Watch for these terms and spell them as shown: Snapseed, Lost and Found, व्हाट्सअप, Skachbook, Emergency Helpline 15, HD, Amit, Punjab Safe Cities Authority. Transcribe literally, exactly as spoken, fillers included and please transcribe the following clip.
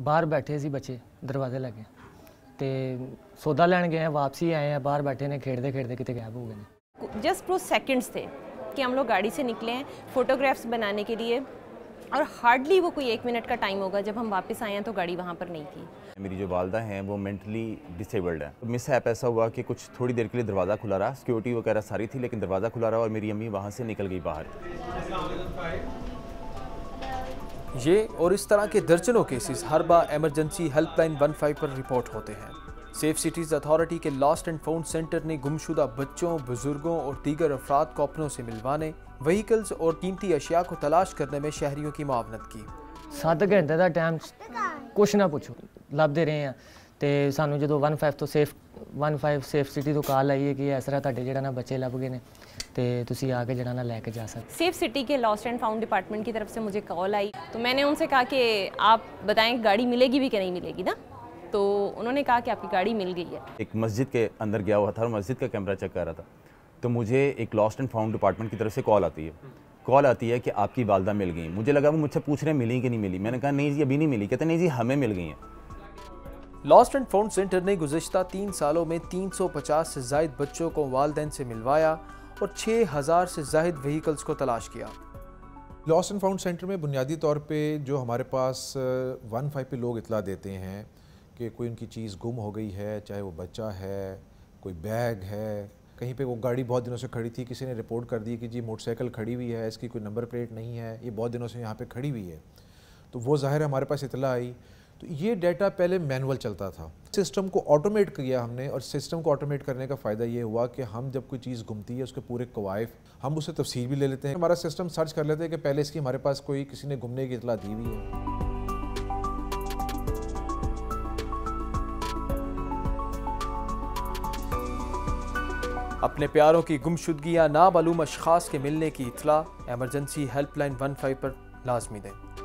बाहर बैठे सी बच्चे दरवाजे लगे तो सौदा लैन गए हैं, वापसी आए हैं, बाहर बैठे ने खेड़ते खेड़ते कितने गायब हो गए। जस्ट कुछ सेकंड्स थे कि हम लोग गाड़ी से निकले हैं फ़ोटोग्राफ्स बनाने के लिए और हार्डली वो कोई एक मिनट का टाइम होगा, जब हम वापस आए हैं तो गाड़ी वहाँ पर नहीं थी। मेरी जो वालदा हैं वो मेंटली डिसेबल्ड है। मिस हैप ऐसा हुआ कि कुछ थोड़ी देर के लिए दरवाज़ा खुला रहा, सिक्योरिटी वगैरह सारी थी लेकिन दरवाज़ा खुला रहा और मेरी अम्मी वहाँ से निकल गई बाहर। ये और इस तरह के दर्जनों केसेस हर बार एमरजेंसी हेल्पलाइन पंद्रह पर रिपोर्ट होते हैं। सेफ सिटीज़ अथॉरिटी के लॉस्ट एंड फाउंड सेंटर ने गुमशुदा बच्चों, बुजुर्गों और दीगर अफराद को अपनों से मिलवाने, व्हीकल्स और कीमती अशिया को तलाश करने में शहरियों की मुआवनत की। सात घंटे का टाइम, कुछ ना पूछो लभदे रहे हैं तो सानू जो वन फाइव तो safe one five safe city तो कॉल आई है कि इस तरह तुहाडे जिहड़ा ना बच्चे लभ गए ने ते तुसी आके जना ना लेके जा सकते। सेफ सिटी के लॉस्ट एंड फाउंड डिपार्टमेंट की तरफ से मुझे कॉल आई तो मैंने उनसे कहा कि आप बताएं गाड़ी मिलेगी भी कि नहीं मिलेगी ना, तो उन्होंने कहा कि आपकी गाड़ी मिल गई है। एक मस्जिद के अंदर गया हुआ था और मस्जिद का कैमरा चेक कर रहा था तो मुझे एक लॉस्ट एंड फाउंड डिपार्टमेंट की तरफ से कॉल आती है कॉल आती है कि आपकी वालदा मिल गई। मुझे लगा वो मुझसे पूछ रहे मिली कि नहीं मिली, मैंने कहा नहीं जी अभी नहीं मिली, कहते नहीं जी हमें मिल गई हैं। लॉस्ट एंड फाउंड सेंटर ने गुज़श्ता तीन सालों में तीन सौ पचास से ज़ायद बच्चों को वालदैन से मिलवाया और छह हज़ार से ज़ायद व्हीकल्स को तलाश किया। लॉस्ट एंड फाउंड सेंटर में बुनियादी तौर पे जो हमारे पास वन फाइव पे लोग इतला देते हैं कि कोई उनकी चीज़ गुम हो गई है, चाहे वो बच्चा है, कोई बैग है, कहीं पे वो गाड़ी बहुत दिनों से खड़ी थी, किसी ने रिपोर्ट कर दी कि जी मोटरसाइकिल खड़ी हुई है, इसकी कोई नंबर प्लेट नहीं है, ये बहुत दिनों से यहाँ पर खड़ी हुई है। तो वो ज़ाहिर हमारे पास इतला आई तो ये डाटा पहले मैनुअल चलता था, सिस्टम को ऑटोमेट किया हमने और सिस्टम को ऑटोमेट करने का फ़ायदा ये हुआ कि हम जब कोई चीज़ घूमती है उसके पूरे कवायफ हम उससे तफसील भी ले लेते हैं। हमारा सिस्टम सर्च कर लेते हैं कि पहले इसकी हमारे पास कोई किसी ने घूमने की इतला दी हुई है। अपने प्यारों की गुमशुदगी या नामालूम अशखास के मिलने की इतला एमरजेंसी हेल्पलाइन पंद्रह पर लाजमी दें।